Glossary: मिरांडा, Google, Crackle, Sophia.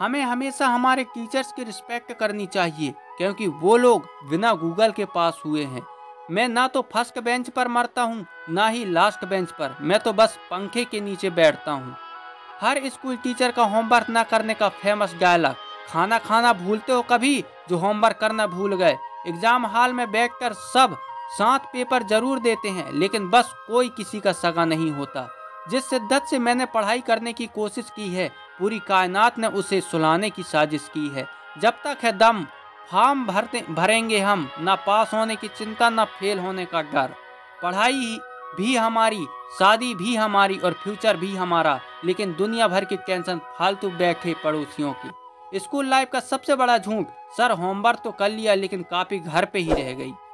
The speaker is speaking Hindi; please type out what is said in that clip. हमें हमेशा हमारे टीचर्स की रिस्पेक्ट करनी चाहिए क्योंकि वो लोग बिना गूगल के पास हुए हैं। मैं ना तो फर्स्ट बेंच पर मरता हूँ ना ही लास्ट बेंच पर, मैं तो बस पंखे के नीचे बैठता हूँ। हर स्कूल टीचर का होमवर्क ना करने का फेमस डायलॉग, खाना खाना भूलते हो कभी जो होमवर्क करना भूल गए। एग्जाम हॉल में बैठकर सब साथ पेपर जरूर देते हैं लेकिन बस कोई किसी का सगा नहीं होता। जिस शिद्दत से मैंने पढ़ाई करने की कोशिश की है पूरी कायनात ने उसे सुलाने की साजिश की है। जब तक है दम फार्म भरेंगे हम, ना पास होने की चिंता ना फेल होने का डर। पढ़ाई भी हमारी, शादी भी हमारी और फ्यूचर भी हमारा, लेकिन दुनिया भर की टेंशन फालतू बैठे पड़ोसियों की। स्कूल लाइफ का सबसे बड़ा झूठ, सर होमवर्क तो कर लिया लेकिन कॉपी घर पे ही रह गई।